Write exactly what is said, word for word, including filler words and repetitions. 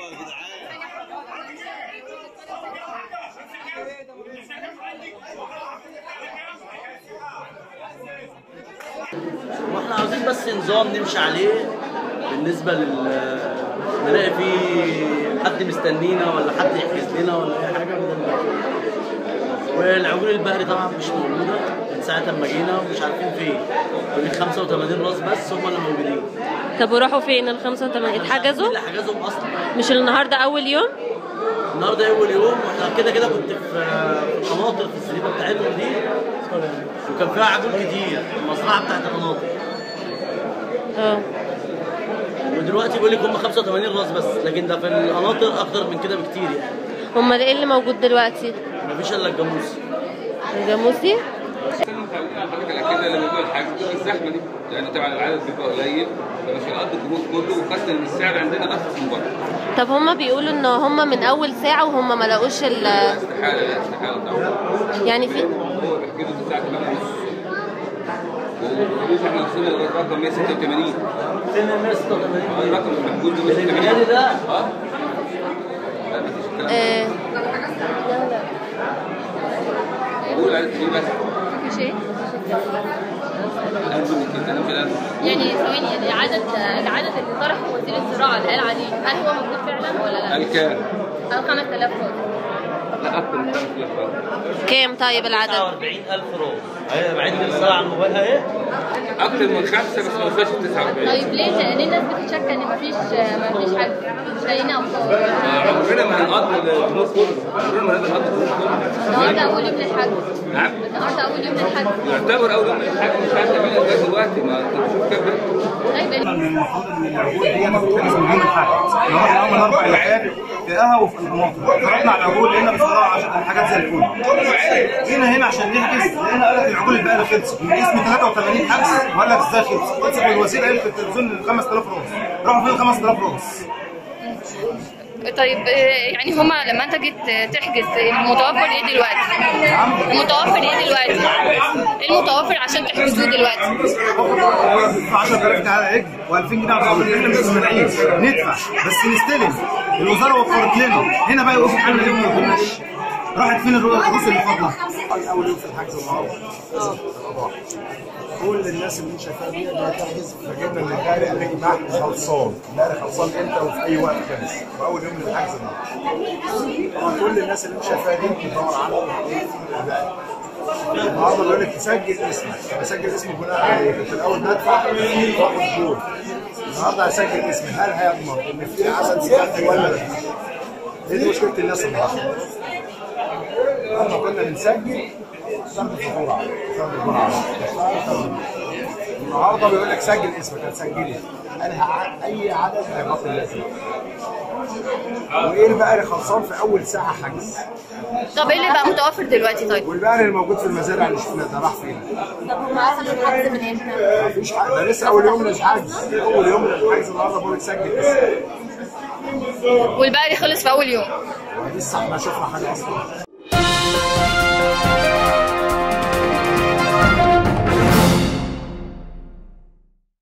يا جدعان. واحنا عاوزين بس نظام نمشي عليه بالنسبه لل نلاقي فيه حد مستنينا ولا حد يحجز لنا ولا اي حاجه من والعجول البحري طبعا مش موجوده من ساعه ما جينا ومش عارفين فين. دول خمسة وثمانين راس بس هم اللي موجودين. طب وراحوا فين ال خمسة وثمانين؟ اتحجزوا؟ اللي حجزهم اصلا مش النهارده اول يوم؟ النهارده اول يوم واحنا كده كده كنت في القناطر في السليبه بتاعتهم دي وكان فيها عجول كتير المزرعه بتاعت القناطر. اه ودلوقتي بيقول لك هم خمسة وثمانين راس بس، لكن ده في القناطر اكتر من كده بكتير يعني. هم ايه اللي موجود دلوقتي؟ مفيش الا الجاموسي. الجاموسي؟ الزحمه دي يعني تبع العدد بيبقى قليل فمش هنقضي الجروب كله وخاصه ان السعر عندنا ارخص من بره. طب هم بيقولوا ان هم من اول ساعه وهم ما لاقوش ال استحاله لا استحاله طبعا. يعني في هو بيحجزوا من الساعه ثمانية ونص والفلوس احنا وصلنا للرقم مية ستة وثمانين. وصلنا ل مية ستة وثمانين. الرقم المحجوز ده مية ستة وثمانين ده؟ اه ايه قول عايز تقول بس مفيش ايه؟ يعني ثواني العدد العدد اللي طرحه وزير الزراعه اللي قال عليه هل هو موجود فعلا ولا لا؟ قال كام؟ قال خمسة آلاف راس. لا اكثر من خمسة آلاف راس. كام طيب العدد؟ تسعة وأربعين ألف راس. ايوه بعيد الساعه على الموبايل اهي اكثر من خمسه بس ما وصلش تسعة وأربعين. طيب ليه؟ لان الناس بتشك ان مفيش مفيش حد مش لاقيين امطار. عمرنا ما هنقضي الجمهور كله، عمرنا ما هنقضي الجمهور كله. النهارده اول يوم للحج. نعم؟ النهارده اول يوم للحج. يعتبر اول يوم للحج مش عارف تعمل لغايه دلوقتي ما انت بتشوف كام بنت. من المفروض ان العجول هي ما بتتخذش من يوم الحج. رحنا اول اربع لحاجات لقاها وفي القناطر. اتفرجنا على العجول لقينا بصراحه عشان الحاجات زي الفل. جينا هنا عشان نحجز لقينا قال لك العجول الباقيه خلصت. من اسمه ثلاثة وثمانين حجز وقال لك ازاي خلصت؟ خلصت بالوسيله اللي في التلفزيون ال خمسة آلاف راس. راحوا فين ال خمسة آلاف راس؟ طيب يعني هما لما انت جيت تحجز المتوفر ايه دلوقتي؟ المتوفر ايه دلوقتي؟ ايه المتوفر عشان تحجزوه دلوقتي؟ عشرة آلاف على رجل و2000 جنيه على الفاضي احنا مش مستنيين ندفع بس نستلم. الوزاره وفرت لنا هنا بقى يقفوا حالنا ليه ما يقولناش؟ راحت فين الفلوس اللي فاضله؟ اول يوم في الحجز النهارده كل الناس اللي شايفاها دي اللي هتحجز فجبنا اللي النقل قال لي محجز خلصان، النقل خلصان امتى وفي اي وقت خالص، واول يوم للحجز النهارده. طبعا كل الناس اللي شايفاها دي بتدور على النقل. النهارده بيقول لك سجل اسمك، بسجل اسمي بناء عليه، كنت الاول بدفع واخد دور. النهارده هسجل اسمي، هل هيضمن ان في عدد زياده ولا لا؟ دي, دي مشكله الناس النهارده. لما كنا بنسجل تاخد الفاتوره على طول. النهارده بيقول لك سجل اسمك هتسجلي. انا اي عدد هيغطي اللازم. وايه البقر اللي خلصان في اول ساعه حجز. طب ايه اللي بقى متوفر دلوقتي طيب؟ والبقر اللي موجود في المزارع اللي شفناه ده راح فين؟ طب هم اخذوا الحجز من امتى؟ مفيش حجز، ده لسه اول يوم للحجز، اول يوم للحجز النهارده بيقول لك سجل اسمك. والبقري خلص في اول يوم. لسه احنا شفنا حاجه اصلا.